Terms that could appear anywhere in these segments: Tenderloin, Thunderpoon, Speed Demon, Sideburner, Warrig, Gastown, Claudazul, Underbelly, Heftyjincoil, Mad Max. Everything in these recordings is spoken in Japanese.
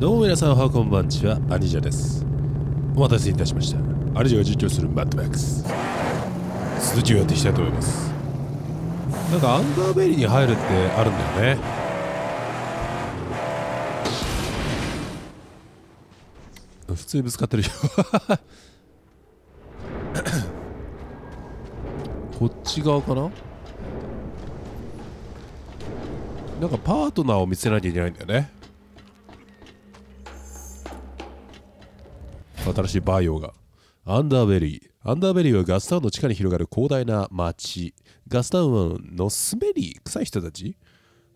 どうも皆さん、おはこんばんちは、アニジャです。お待たせいたしました。アニジャが実況するマッドマックス続きをやっていきたいと思います。なんかアンダーベリーに入るってあるんだよね。普通にぶつかってるよこっち側かな。なんかパートナーを見せなきゃいけないんだよね。新しいバイオがアンダーベリー。アンダーベリーはガスタウンの地下に広がる広大な町。ガスタウンの滑り臭い人たち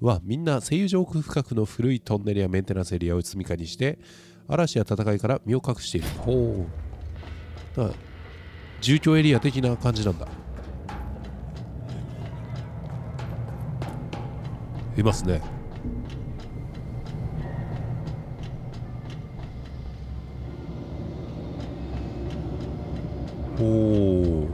はみんな製油所奥深くの古いトンネルやメンテナンスエリアを住みかにして嵐や戦いから身を隠している。ほう、だから住居エリア的な感じなんだ。いますね。おお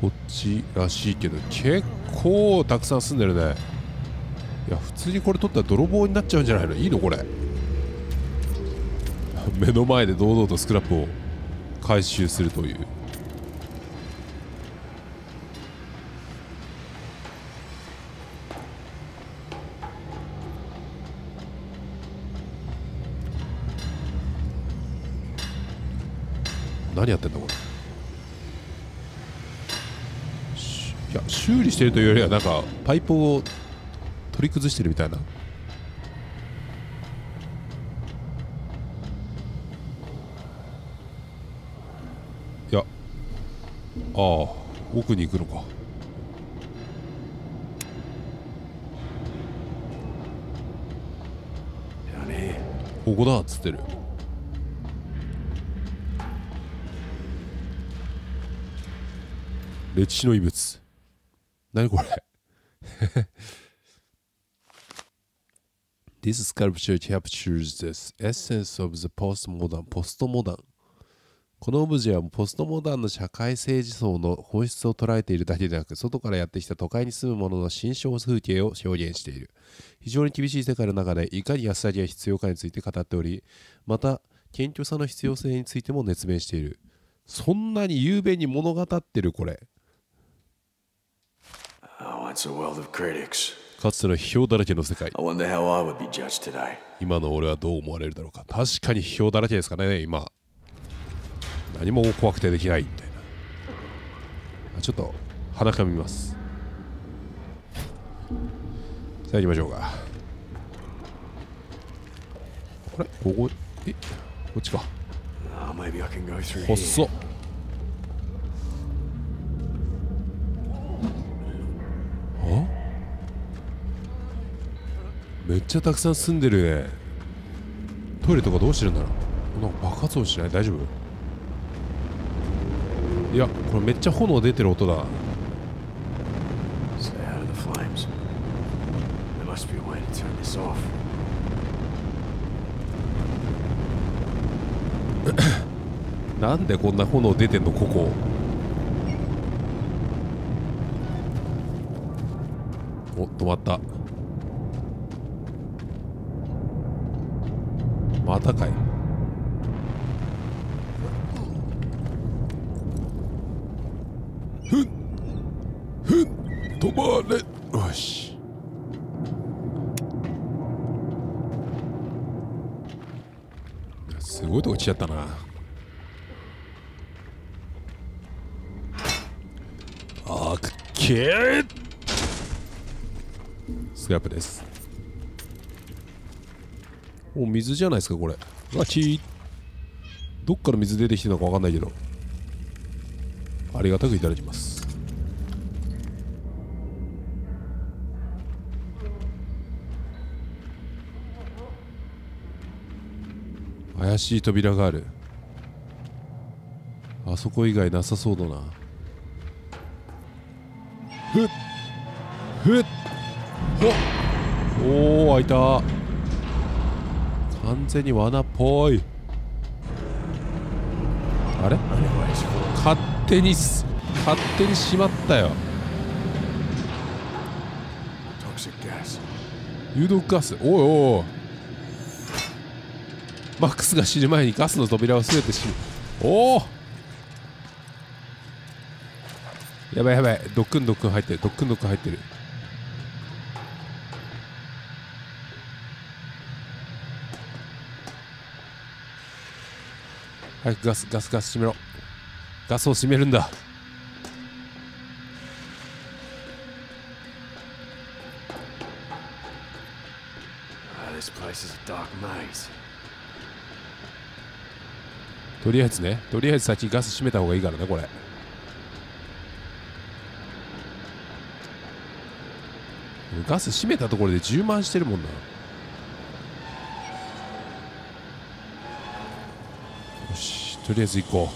こっちらしいけど結構たくさん住んでるね。いや普通にこれ取ったら泥棒になっちゃうんじゃないの。いいのこれ目の前で堂々とスクラップを回収するという。何やってんだこれ。いや修理してるというよりはなんかパイプを取り崩してるみたいな。いや、ああ奥に行くのか。いやね、ここだっつってる。歴史の遺物。何これ?This sculpture captures the essence of the postmodern. ポストモダン。このオブジェはポストモダンの社会政治層の本質を捉えているだけでなく、外からやってきた都会に住む者の心象風景を表現している。非常に厳しい世界の中でいかに安上げが必要かについて語っており、また謙虚さの必要性についても熱弁している。そんなに雄弁に物語ってるこれ。かつての批評だらけの世界。今の俺はどう思われるだろうか。確かに批評だらけですかね今。何も怖くてできないみたいな。ちょっと鼻かみます。さあ行きましょうか。あれここ、えこっちか。細っ。あ、めっちゃたくさん住んでるね。トイレとかどうしてるんだろう。なんか爆発音しない？大丈夫？いやこれめっちゃ炎出てる音だ。なんでこんな炎出てんのここ。おっ止まった。またかい。ふん止まれ。よしすごいとこ来ちゃったな。スクラップです。お水じゃないですかこれ。ラッキー。どっから水出てきてるのか分かんないけどありがたくいただきます。怪しい扉がある。あそこ以外なさそうだな。おお開いた。完全に罠っぽい。あれ勝手に勝手にしまったよ。有毒ガス、おいおい、マックスが死ぬ前にガスの扉をすべて閉め、おお、やばいやばい、ドックンドックン入ってる、ドックンドックン入ってる。はい、ガス閉めろ。ガスを閉めるんだ。とりあえずね、とりあえず先ガス閉めた方がいいからね、これ。ガス閉めたところで充満してるもんな。よし、とりあえず行こ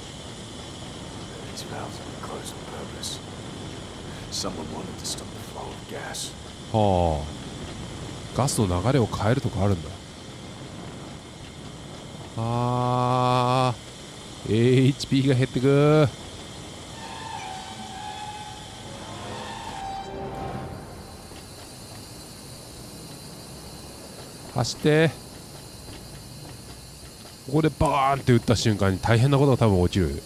う。はあ、ガスの流れを変えるとかあるんだ。あー、HP が減ってく。走って、ここでバーンって打った瞬間に大変なことが多分起きる。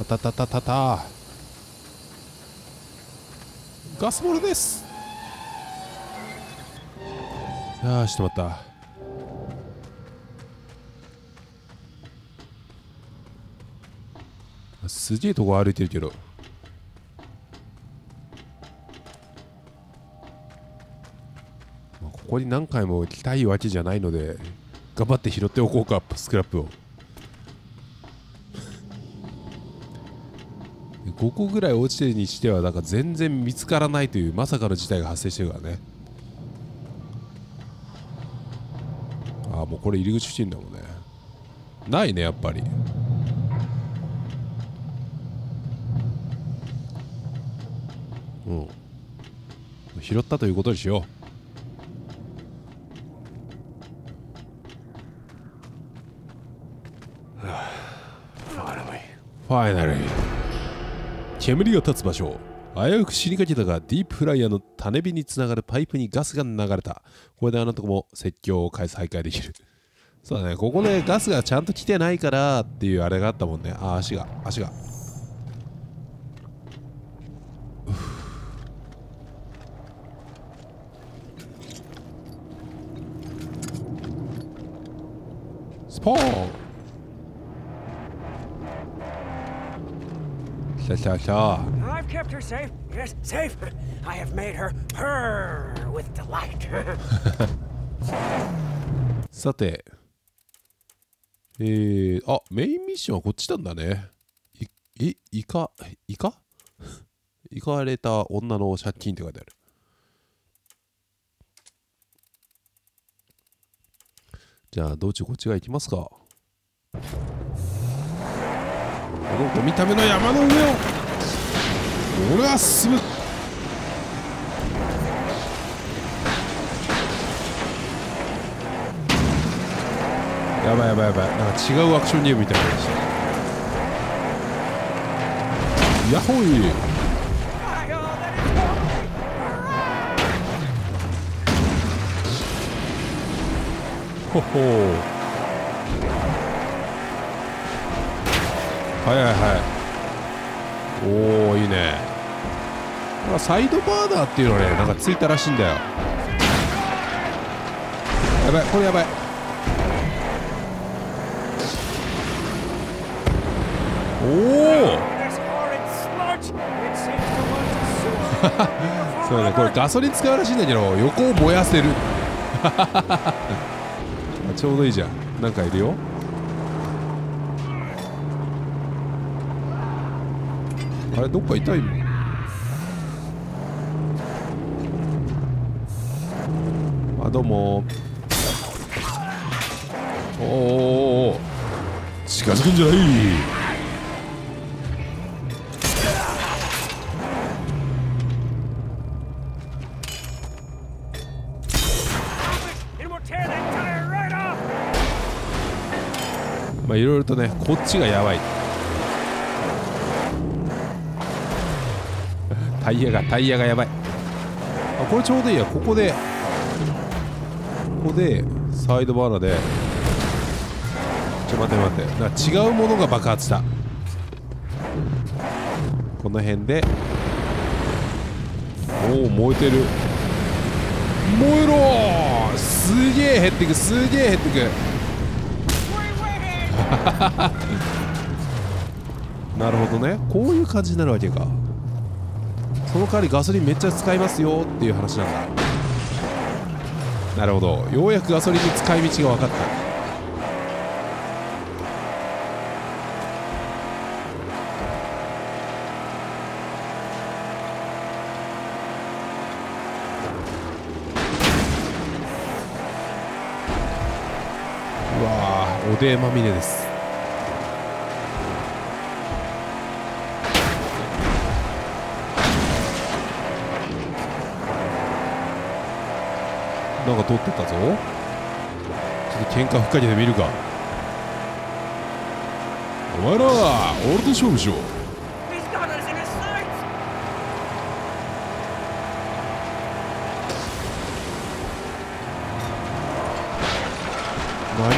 あたたたたた、ガスボールです。ああ、ちょっと待った、すげえとこ歩いてるけど、まあ、ここに何回も来たいわけじゃないので頑張って拾っておこうか、スクラップを。5個ぐらい落ちてるにしてはなんか全然見つからないというまさかの事態が発生してるからね。ああ、もうこれ入り口付近だもんね。ないね、やっぱり。うん、拾ったということにしよう。ファイナル、煙が立つ場所。危うく死にかけたが、ディープフライヤーの種火につながるパイプにガスが流れた。これであのとこも説教を再開できる。そうだね、ここでガスがちゃんと来てないからっていうあれがあったもんね。ああ、足が。ポーン、来た来た来た。さて、あ、メインミッションはこっちなんだね。イカれた女の借金って書いてある。じゃあ、道中こっちが行きますか。このゴミための山の上を俺は進む。やばいやばいやばい、なんか違うアクションゲームみたいな感じ。ヤホイ、ほほう、はいはいはい。おお、いいね。サイドバーナーっていうのね、なんかついたらしいんだよ。やばい、これやばい。おおそうね、これガソリン使うらしいんだけど横を燃やせるちょうどいいじゃん。なんかいるよ。あれ、どっか痛いの。あ、どうも。おお、近づくんじゃない。まあいろいろとね、こっちがやばい。タイヤがやばい。あ、これちょうどいいや。ここでサイドバーナーで、ちょ、待って、なんか違うものが爆発した。この辺で、おお、燃えてる。燃えろー。すげえ減ってく、すげえ減ってくなるほどね、こういう感じになるわけか。その代わりガソリンめっちゃ使いますよっていう話なんだ。なるほど、ようやくガソリンに使い道が分かった。うわー、おでんまみれです。なんか通ってったぞ。ちょっと喧嘩ふっかけてみるか。お前らは俺と勝負しよう。何？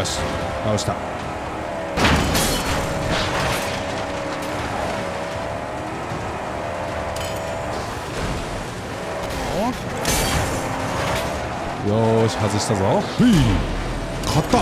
よし、倒した。よし、外したぞ。買った。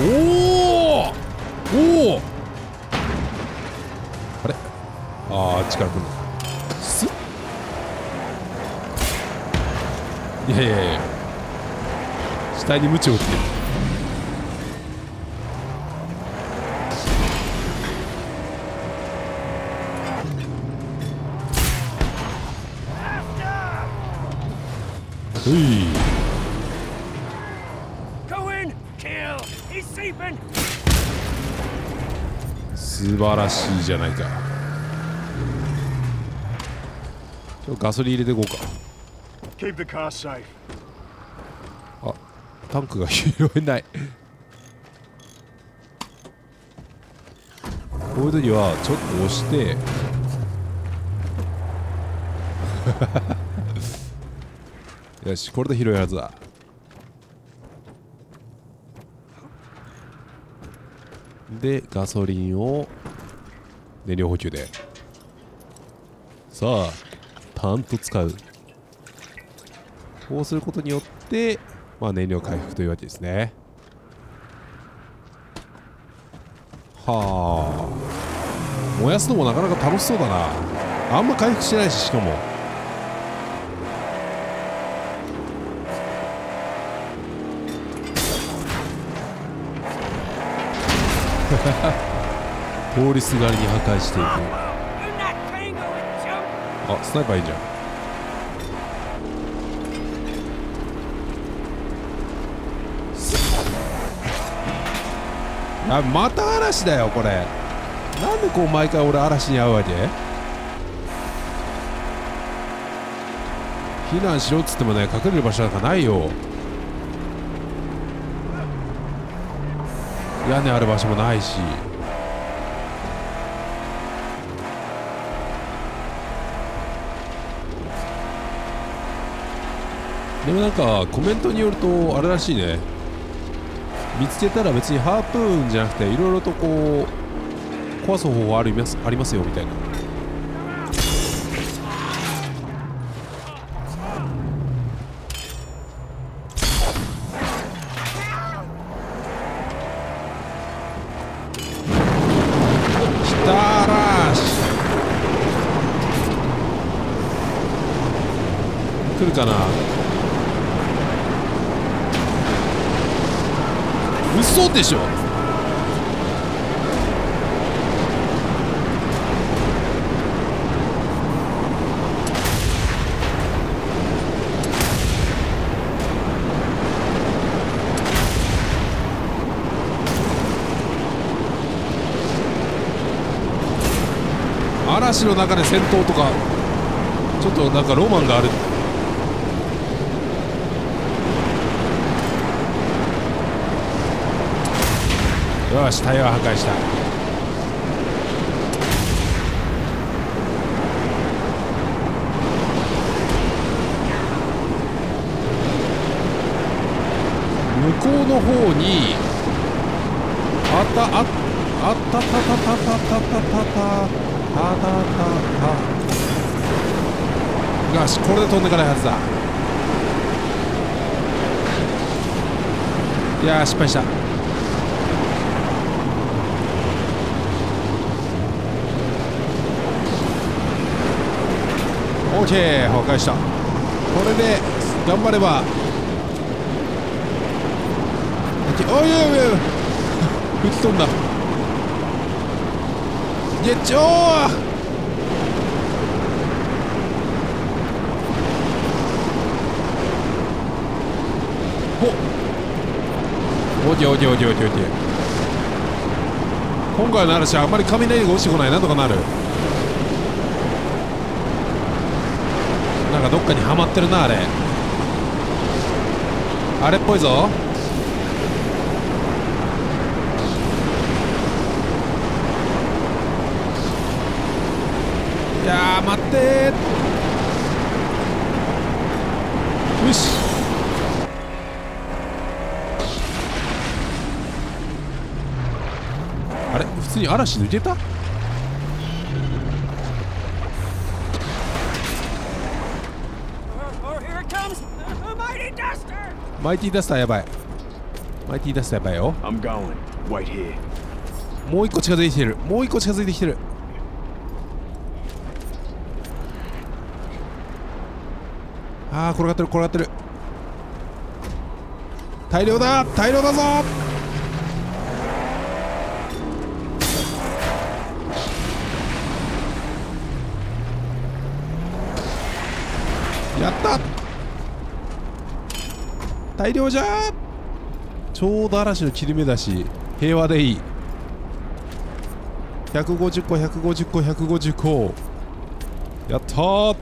おお、あれ、あー、力くんのすっ、いやいやいや、死体に鞭を打ってる。うい素晴らしいじゃないか。ちょっとガソリン入れてこうか。あ、タンクが拾えないこういう時はちょっと押してよし、これで拾えるはずだ。で、ガソリンを燃料補給で、さあパンと使う。こうすることによって、まあ、燃料回復というわけですね。はあ、燃やすのもなかなか楽しそうだな。あんま回復してないし、しかも通りすがりに破壊していく。あ、スナイパーいいじゃん。あ、また嵐だよこれ。なんでこう毎回俺嵐に遭うわけ。避難しろっつってもね、隠れる場所なんかないよ。屋根ある場所もないし。でもなんかコメントによるとあれらしいね、見つけたら別にハープーンじゃなくていろいろとこう壊す方法ありますよみたいな。来るかな。嘘でしょ。嵐の中で戦闘とかちょっとなんかロマンがある。よし、タイヤは破壊した。向こうの方にあったあったあったたたたたたたたた。よし、これで飛んでかないはずだ。いやー、失敗した。オーケー、破壊した。これで頑張れば、おいおいおい吹き飛んだ。いや、ちょーおっ、オーケーオーケーオーケーオーケーオーケー。今回の嵐はあんまり雷が落ちてこない。なんとかなる。なんかどっかにはまってるな、あれ。あれっぽいぞ。いやー、待ってー。よし。あれ、普通に嵐抜けた？マイティダスターやばい。マイティダスターやばいよ。もう一個近づいてきてる。もう一個近づいてきてる。ああ、転がってる転がってる。大量だ大量だぞ。やった。大量じゃー。ちょうど嵐の切り目だし平和でいい。150個150個150個やったー。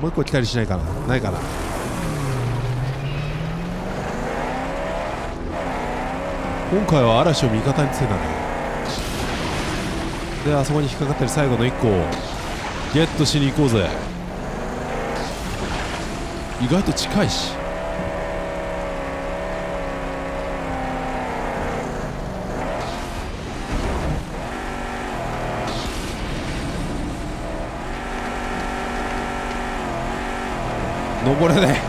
もう一個来たりしないかな、ないかな。今回は嵐を味方につけたね。で、あそこに引っかかってる最後の1個をゲットしに行こうぜ。意外と近いし。登れねえ。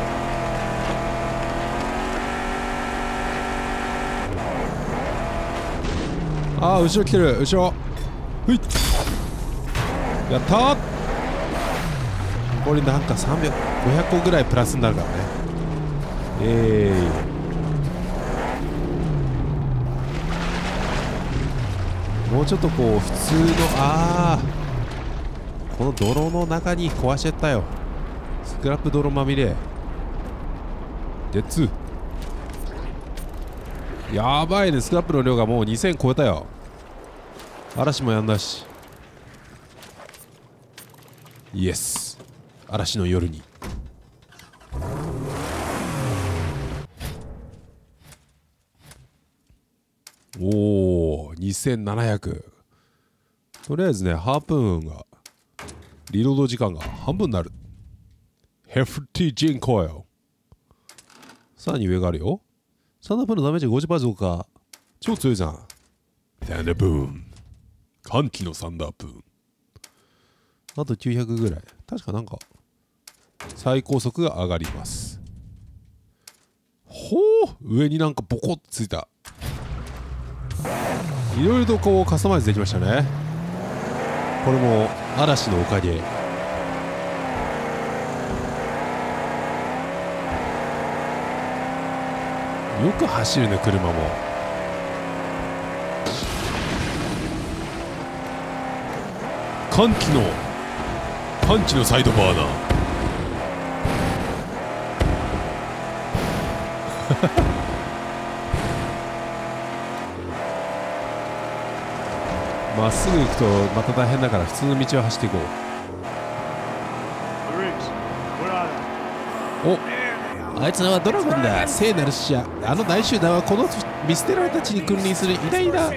ああ、後ろ来てる。後ろ、ふいっ、やったー。これなんか300、500個ぐらいプラスになるからね。もうちょっとこう普通の、ああ、この泥の中に壊しちゃったよ。スクラップ泥まみれで2。やばいね、スクラップの量がもう2000超えたよ。嵐もやんだし。イエス、嵐の夜に。おお、2700。とりあえずね、ハープーンがリロード時間が半分になる。ヘフティジンコイル。さらに上があるよ。サンダープーンのダメージ 50% 増加。超強いじゃん。サンダープーン、歓喜のサンダープーン。あと900ぐらい。確かなんか最高速が上がります。ほう、上になんかボコッとついた。いろいろとこうカスタマイズできましたね。これも嵐のおかげ。よく走るね、車も。歓喜のパンチのサイドバーナー。まっすぐ行くとまた大変だから普通の道を走っていこう。お、あいつはドラゴンだ。聖なる使者、あの大集団はこの見捨てられた地に君臨する偉大な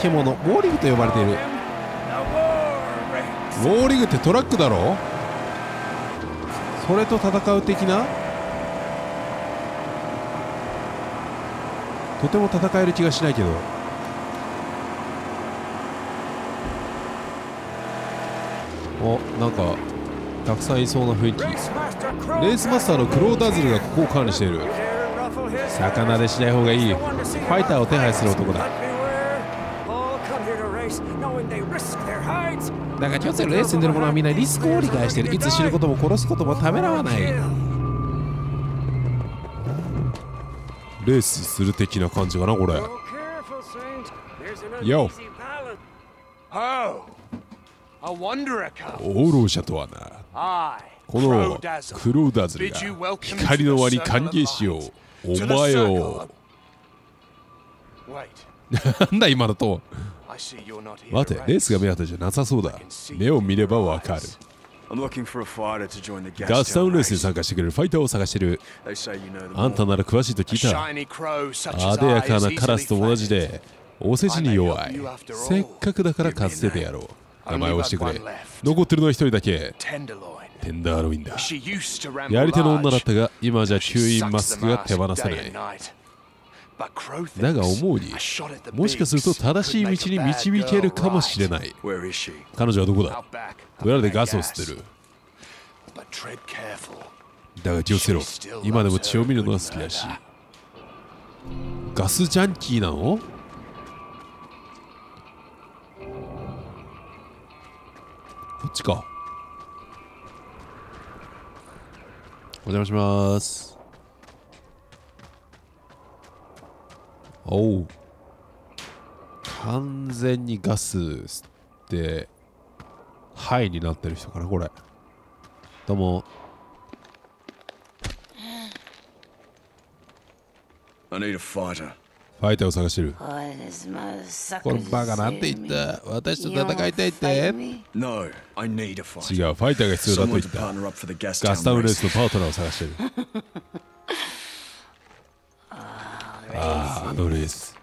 獣、ウォーリグと呼ばれている。ウォーリグってトラックだろ。それと戦う的な、とても戦える気がしないけど。お、なんかたくさんいそうな雰囲気。レースマスターのクローダズルがここを管理している。魚でしない方がいい。ファイターを手配する男だ。だが気をつける。レースに出る者はみんなリスクを理解している。いつ死ぬことも殺すこともためらわない。レースする的な感じかなこれ。よっ、放浪者とはな、このクローダズルが光の輪に歓迎しよう。お前をなんだ今のと。待て、レースが目当てじゃなさそうだ。目を見ればわかる。ガスタウンレースに参加してくれるファイターを探してる。あんたなら詳しいと聞いた。あでやかなカラスと同じでお世辞に弱い。せっかくだからかつてでやろう。名前を押してくれ。残ってるのは一人だけ。テンダーロインだ。やり手の女だったが今じゃ吸引マスクが手放せない。だが思うに、もしかすると正しい道に導けるかもしれない。彼女はどこだ。裏でガスを吸ってる。だが気をつけろ。今でも血を見るのが好きだし。ガスジャンキーなの。こっちか。お邪魔します。おう、完全にガス吸ってハイになってる人かなこれ。どうも。ファイターを探してる。このバカなんて言った。私と戦いたいって。違う、ファイターが必要だと言った。ガスタウンレースのパートナーを探してる。あのレース、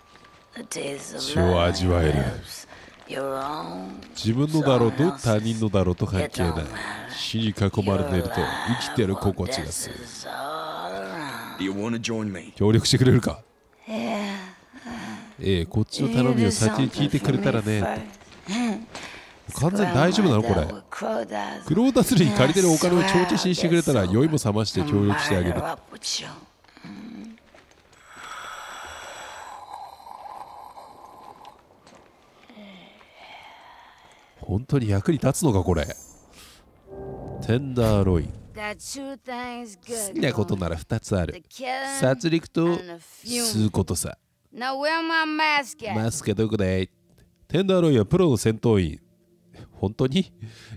血を味わえる。自分のだろうと他人のだろうと関係ない。死に囲まれていると生きてる心地がする。協力してくれるか。こっちの頼みを先に聞いてくれたらね。完全に大丈夫なのこれ。クローダズルに借りてるお金を帳消しにしてくれたら酔いも覚まして協力してあげる。本当に役に立つのかこれ。テンダーロイン、好きなことなら2つある。殺戮と吸うことさ。マスクどこだい。テンダーロインはプロの戦闘員。本当に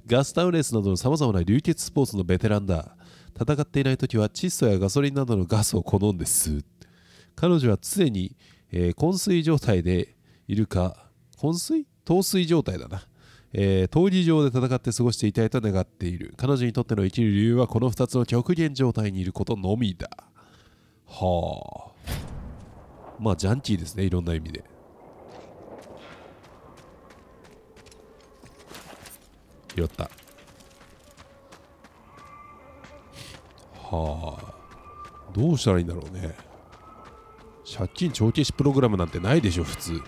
ガスタウンレースなどのさまざまな流血スポーツのベテランだ。戦っていない時は窒素やガソリンなどのガスを好んで吸う。彼女は常に、昏睡状態でいるか、昏睡陶酔状態だな。闘技場で戦って過ごしていたいと願っている。彼女にとっての生きる理由はこの2つの極限状態にいることのみだ。はあ、まあジャンキーですね、いろんな意味で。拾った。はあ、どうしたらいいんだろうね。借金帳消しプログラムなんてないでしょ普通。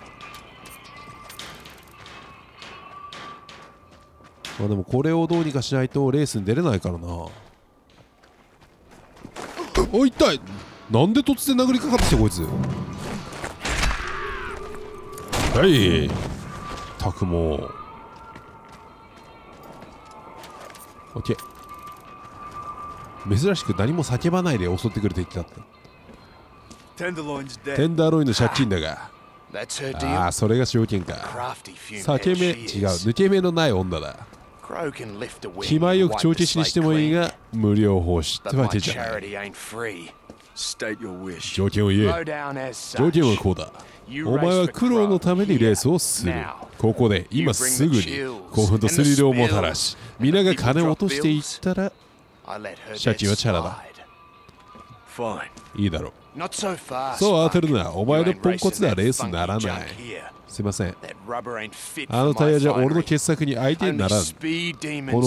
まあでもこれをどうにかしないとレースに出れないからな。おい、痛い。なんで突然殴りかかってきたこいつ。はい、たくもう OK。 珍しく何も叫ばないで襲ってくる敵だった。テンダーロインの借金だが、ああそれが証券か。避け目、違う、抜け目のない女だ。気前よく帳消しにしてもいいが無料奉仕ってわけじゃない。条件を言え。条件はこうだ。お前は苦労のためにレースをする。ここで今すぐに興奮とスリルをもたらし、皆が金を落としていったら借金はチャラだ。いいだろう。そう当てるな。お前のポンコツではレースにならない。すいません。あのタイヤじゃ俺の傑作に相手にならん。この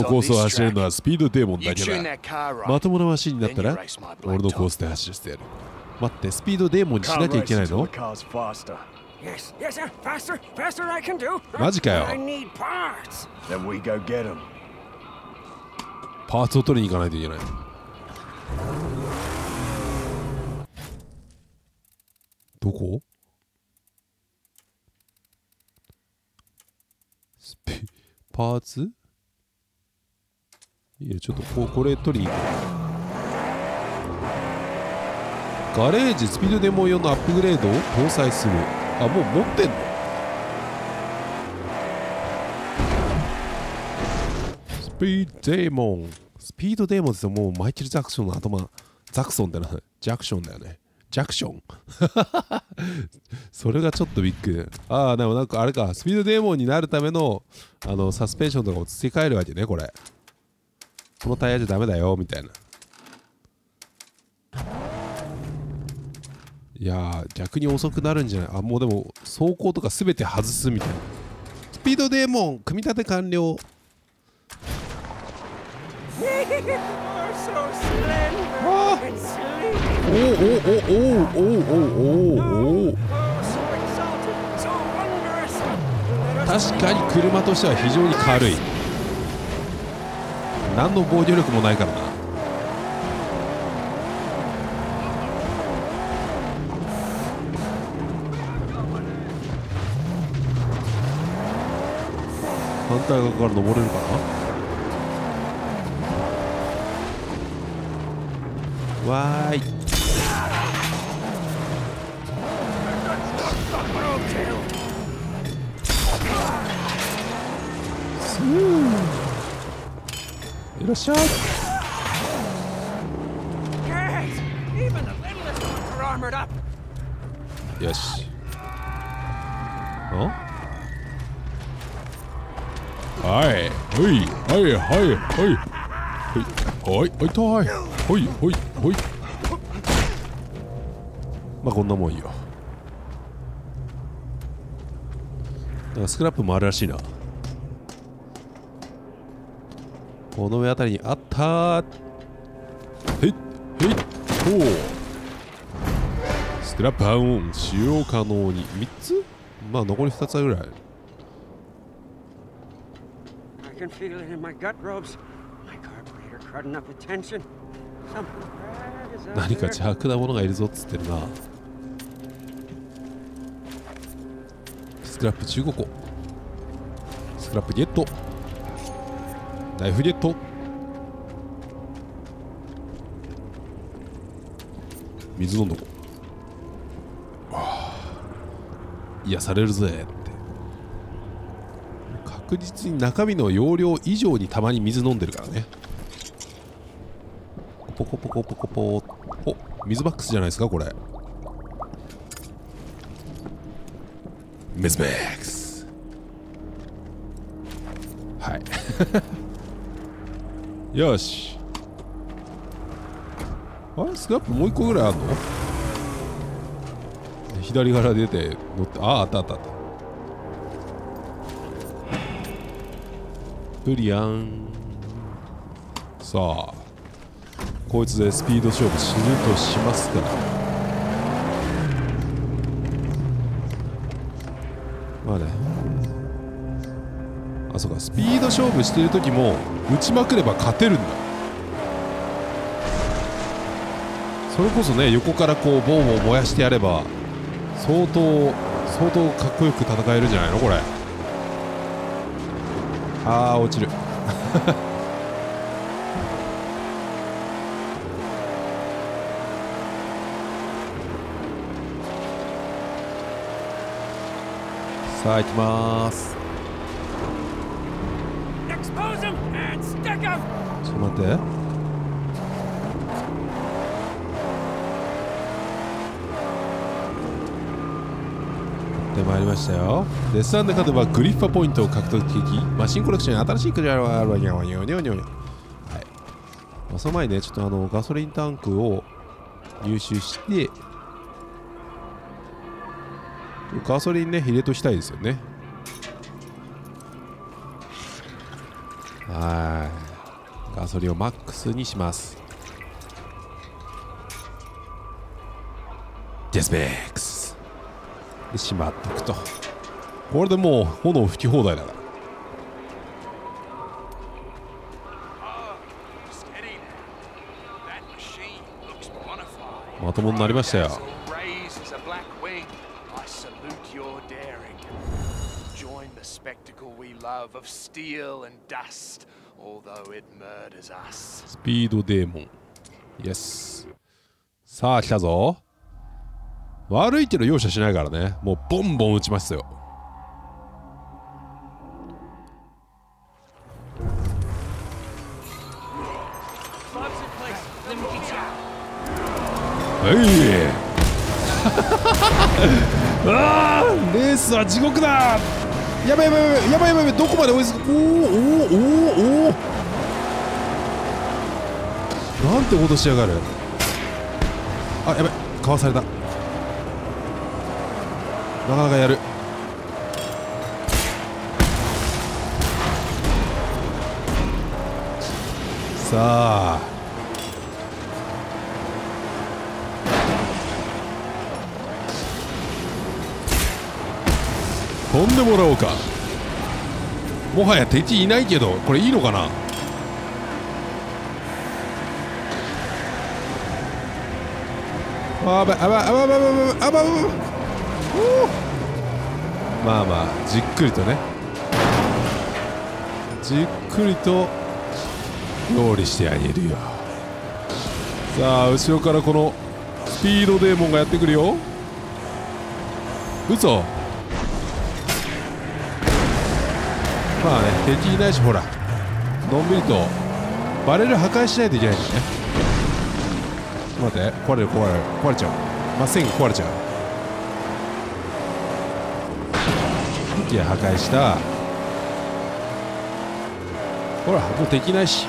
コースを走れるのはスピードデーモンだけだ。まともなマシンになったら俺のコースで走ってやる。待って、スピードデーモンにしなきゃいけないの？マジかよ。パーツを取りに行かないといけない。どこ？パーツ？いや、ちょっとこれ取りに行く。ガレージスピードデモン用のアップグレードを搭載する。あ、もう持ってんの？スピードデモン。スピードデモンってもうマイケル・ジャクソンの頭。ザクソンだな。ジャクションだよね。ジャクション。それがちょっとびっくり。ああ、でもなんかあれか。スピードデモンになるための、サスペンションとかを付け替えるわけね、これ。このタイヤじゃダメだよ、みたいな。いや逆に遅くなるんじゃない？あ、もうでも走行とか全て外すみたいな。スピードデーモン組み立て完了。あおおおおおおおおおお、確かに車としては非常に軽い。何の防御力もないからな。反対側から登れるかな。わーい。いらっしゃい。よし。あ？はい、はい、はい、はい、はい、はい、はい、痛い、はい、はい、はい。まあこんなもんいいよ。なんかスクラップもあるらしいな。この上あたりにあったー。へい、へい、ほう。スクラップアウン、使用可能に3つ？まあ残り2つぐらい。何か邪悪なものがいるぞっつってるな。スクラップ15個。スクラップゲット。ナイフゲット。水飲んどこ。癒されるぜ。確実に中身の容量以上にたまに水飲んでるからね。ポコポコポコポー。お、水バックスじゃないですかこれ。水バックス。はい。よし。あれスクラップもう一個ぐらいあるの？左から出て乗って、あったあったあった。クリアン。さあこいつでスピード勝負死ぬとしますから、まあね。あ、そうか、スピード勝負してる時も打ちまくれば勝てるんだ。それこそね、横からこうボンを燃やしてやれば相当かっこよく戦えるんじゃないのこれ。あー落ちる。さあ行きまーす。ちょっと待って。ってまいりましたよ。デスランで勝てばグリッファポイントを獲得でき、マシンコレクションに新しいクジラがあるわけやわよにょにょにょ。はい、まあ、その前にね、ちょっとガソリンタンクを入手して、ガソリンね、入れとしたいですよね。はい、ガソリンをマックスにします。デスベックスでしまっとくと、これでもう炎吹き放題だから。まともになりましたよ。スピードデーモン、イエス。さあ来たぞ。悪いけど容赦しないからね、もうボンボン打ちますよ。うわー、レースは地獄だ。やばいやばいやばいやばいやばいやばい、どこまで追いつく。おーおーおーおー、なんてことしやがる。あ、やばい、かわされた。なかなかやる。さあ、飛んでもらおうか。もはや敵いないけど、これいいのかな。あばあばあばあばあばあばあば、まあまあじっくりとね、じっくりと料理してあげるよ。さあ後ろからこのスピードデーモンがやってくるよ。嘘。まあね、敵いないし、ほらのんびりとバレル破壊しないといけないんだよね。ちょっと待って、壊れる壊れる壊れちゃう、まっすぐ壊れちゃう。いや、破壊した。ほらもう敵いないし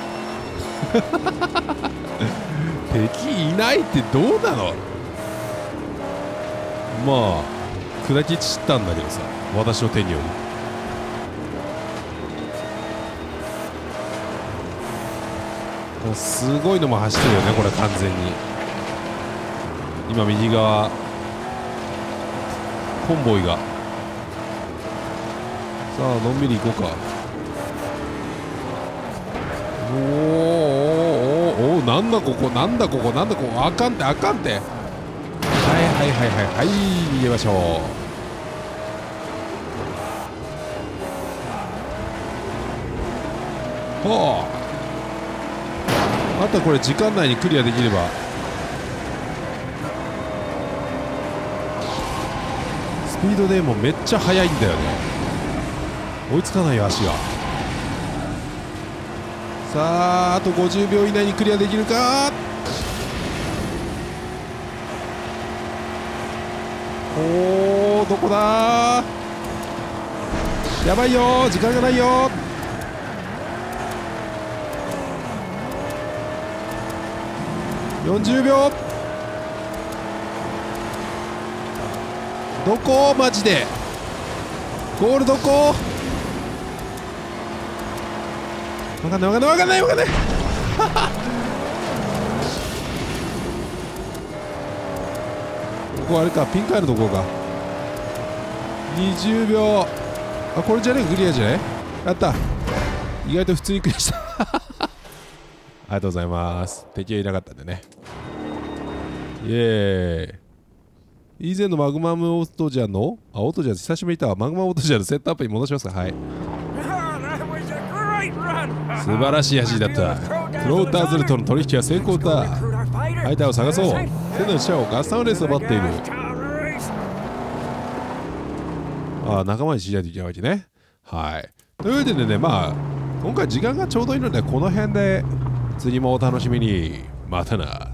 敵いないってどうなの。まあ砕き散ったんだけどさ、私の手により。もうすごいのも走ってるよね、これ完全に。今右側コンボイが。さあのんびり行こうか。おーおーおお、なんだここ、なんだここ、なんだここ、あかんてあかんて。はいはいはいはいはい、逃げましょう。はあ、あとこれ時間内にクリアできればスピードでもめっちゃ速いんだよね。追いつかないよ足が。さああと50秒以内にクリアできるか。おー、どこだー、やばいよー、時間がないよー。40秒、どこマジでゴール、どこわかんないわかんないわかんないわかんないここあれか、ピンクあるとこか。20秒、あ、これじゃねえクリアじゃない。やった、意外と普通にクリアしたありがとうございます。敵はいなかったんでね、イエーイ。以前のマグマムオートジャンの、あ、オートジャン久しぶりだ、マグマオートジャンのセットアップに戻しますか。はい、素晴らしい走りだった。フローターズルとの取引は成功だ。相手を探そう。手の下をガスタウンレースを待っている。ああ、仲間に知り合いといけないわけね。はい、というわけでね、まあ今回時間がちょうどいいのでこの辺で、次もお楽しみに。またな。